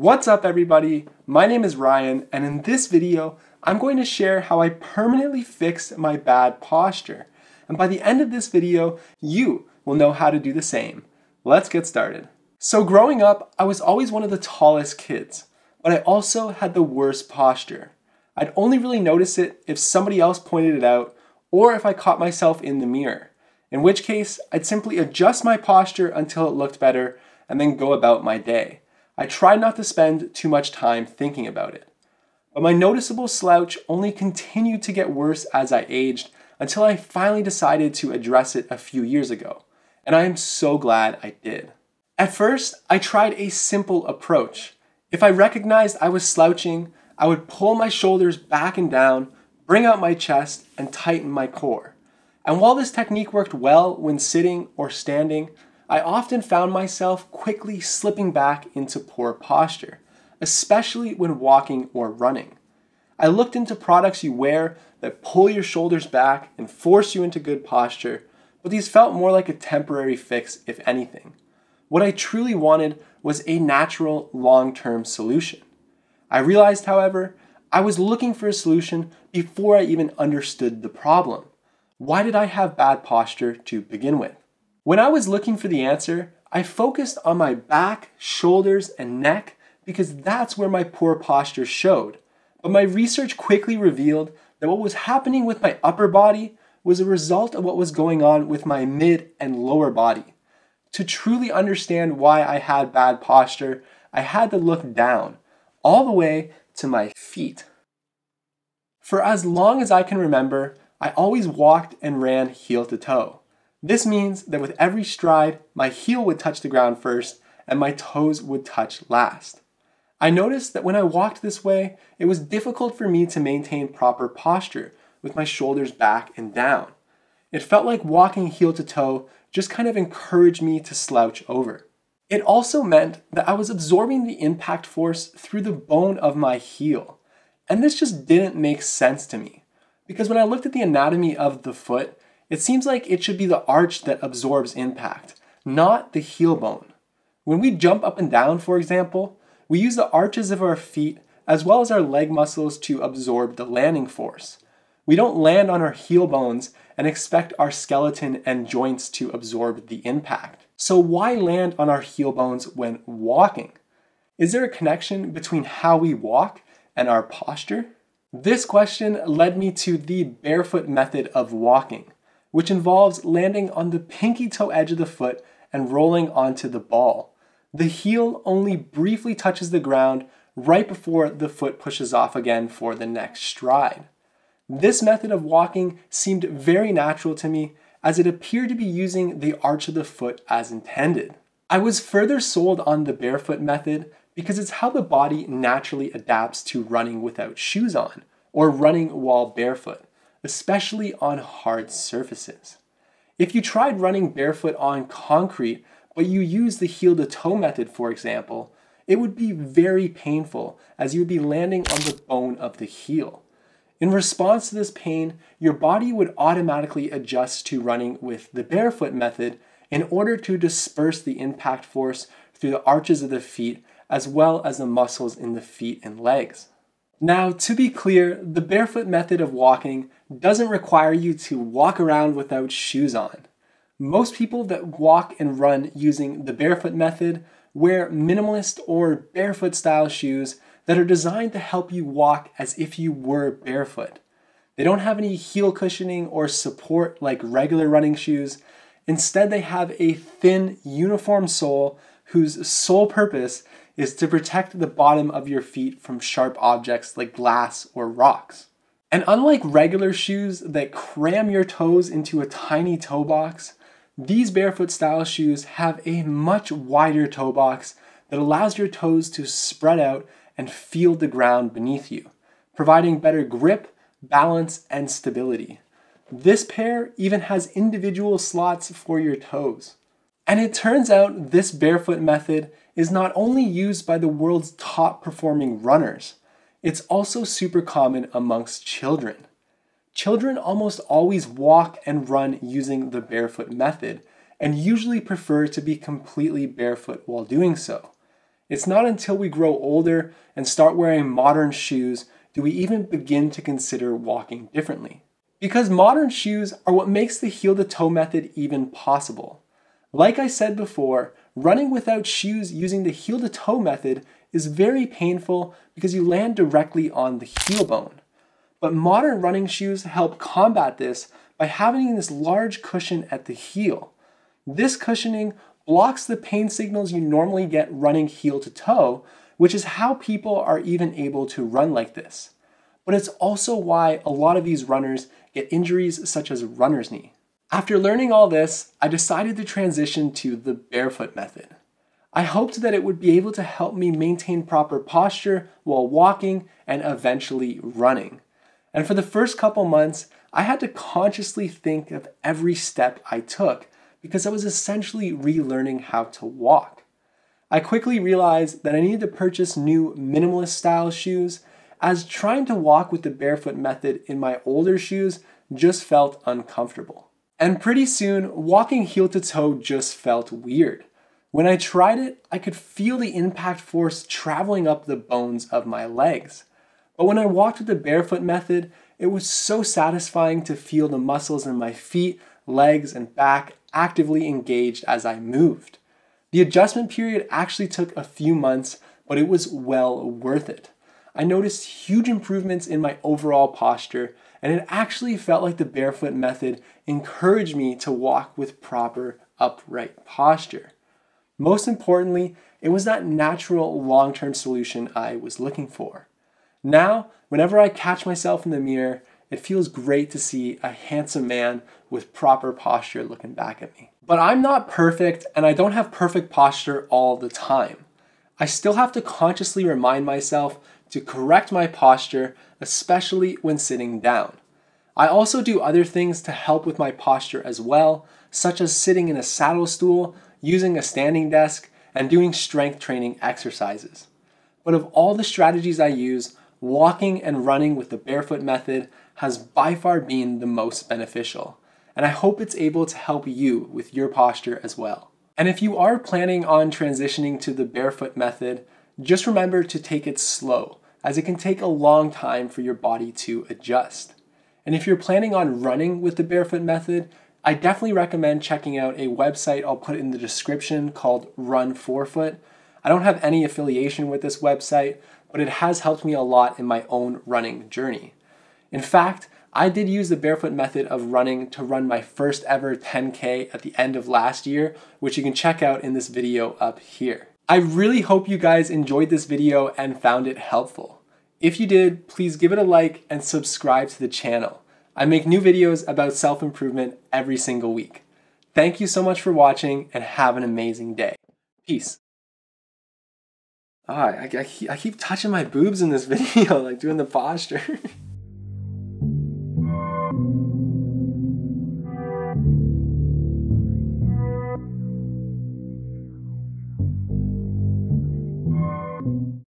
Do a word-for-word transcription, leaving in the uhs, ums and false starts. What's up everybody, my name is Ryan, and in this video I'm going to share how I permanently fixed my bad posture. And by the end of this video, you will know how to do the same. Let's get started. So growing up, I was always one of the tallest kids, but I also had the worst posture. I'd only really notice it if somebody else pointed it out or if I caught myself in the mirror, in which case I'd simply adjust my posture until it looked better and then go about my day. I tried not to spend too much time thinking about it. But my noticeable slouch only continued to get worse as I aged until I finally decided to address it a few years ago. And I am so glad I did. At first, I tried a simple approach. If I recognized I was slouching, I would pull my shoulders back and down, bring out my chest, and tighten my core. And while this technique worked well when sitting or standing, I often found myself quickly slipping back into poor posture, especially when walking or running. I looked into products you wear that pull your shoulders back and force you into good posture, but these felt more like a temporary fix, if anything. What I truly wanted was a natural, long-term solution. I realized, however, I was looking for a solution before I even understood the problem. Why did I have bad posture to begin with? When I was looking for the answer, I focused on my back, shoulders, and neck because that's where my poor posture showed. But my research quickly revealed that what was happening with my upper body was a result of what was going on with my mid and lower body. To truly understand why I had bad posture, I had to look down, all the way to my feet. For as long as I can remember, I always walked and ran heel to toe. This means that with every stride, my heel would touch the ground first and my toes would touch last. I noticed that when I walked this way, it was difficult for me to maintain proper posture with my shoulders back and down. It felt like walking heel to toe just kind of encouraged me to slouch over. It also meant that I was absorbing the impact force through the bone of my heel. And this just didn't make sense to me, because when I looked at the anatomy of the foot, it seems like it should be the arch that absorbs impact, not the heel bone. When we jump up and down, for example, we use the arches of our feet as well as our leg muscles to absorb the landing force. We don't land on our heel bones and expect our skeleton and joints to absorb the impact. So why land on our heel bones when walking? Is there a connection between how we walk and our posture? This question led me to the barefoot method of walking, which involves landing on the pinky toe edge of the foot and rolling onto the ball. The heel only briefly touches the ground right before the foot pushes off again for the next stride. This method of walking seemed very natural to me as it appeared to be using the arch of the foot as intended. I was further sold on the barefoot method because it's how the body naturally adapts to running without shoes on or running while barefoot, especially on hard surfaces. If you tried running barefoot on concrete, but you use the heel to toe method, for example, it would be very painful as you would be landing on the bone of the heel. In response to this pain, your body would automatically adjust to running with the barefoot method in order to disperse the impact force through the arches of the feet as well as the muscles in the feet and legs. Now, to be clear, the barefoot method of walking doesn't require you to walk around without shoes on. Most people that walk and run using the barefoot method wear minimalist or barefoot style shoes that are designed to help you walk as if you were barefoot. They don't have any heel cushioning or support like regular running shoes. Instead, they have a thin, uniform sole whose sole purpose is to protect the bottom of your feet from sharp objects like glass or rocks. And unlike regular shoes that cram your toes into a tiny toe box, these barefoot style shoes have a much wider toe box that allows your toes to spread out and feel the ground beneath you, providing better grip, balance, and stability. This pair even has individual slots for your toes. And it turns out this barefoot method is not only used by the world's top performing runners, it's also super common amongst children. Children almost always walk and run using the barefoot method and usually prefer to be completely barefoot while doing so. It's not until we grow older and start wearing modern shoes do we even begin to consider walking differently. Because modern shoes are what makes the heel-to-toe method even possible. Like I said before, running without shoes using the heel-to-toe method is very painful because you land directly on the heel bone. But modern running shoes help combat this by having this large cushion at the heel. This cushioning blocks the pain signals you normally get running heel to toe, which is how people are even able to run like this. But it's also why a lot of these runners get injuries such as runner's knee. After learning all this, I decided to transition to the barefoot method. I hoped that it would be able to help me maintain proper posture while walking and eventually running. And for the first couple months, I had to consciously think of every step I took because I was essentially relearning how to walk. I quickly realized that I needed to purchase new minimalist style shoes, as trying to walk with the barefoot method in my older shoes just felt uncomfortable. And pretty soon, walking heel to toe just felt weird. When I tried it, I could feel the impact force traveling up the bones of my legs. But when I walked with the barefoot method, it was so satisfying to feel the muscles in my feet, legs, and back actively engaged as I moved. The adjustment period actually took a few months, but it was well worth it. I noticed huge improvements in my overall posture, and it actually felt like the barefoot method encouraged me to walk with proper upright posture. Most importantly, it was that natural long-term solution I was looking for. Now, whenever I catch myself in the mirror, it feels great to see a handsome man with proper posture looking back at me. But I'm not perfect, and I don't have perfect posture all the time. I still have to consciously remind myself to correct my posture, especially when sitting down. I also do other things to help with my posture as well, such as sitting in a saddle stool, using a standing desk, and doing strength training exercises. But of all the strategies I use, walking and running with the barefoot method has by far been the most beneficial, and I hope it's able to help you with your posture as well. And if you are planning on transitioning to the barefoot method, just remember to take it slow, as it can take a long time for your body to adjust. And if you're planning on running with the barefoot method, I definitely recommend checking out a website I'll put in the description called Run Forefoot. I don't have any affiliation with this website, but it has helped me a lot in my own running journey. In fact, I did use the barefoot method of running to run my first ever ten K at the end of last year, which you can check out in this video up here. I really hope you guys enjoyed this video and found it helpful. If you did, please give it a like and subscribe to the channel. I make new videos about self-improvement every single week. Thank you so much for watching and have an amazing day. Peace. Oh, I, I, I keep touching my boobs in this video, like doing the posture.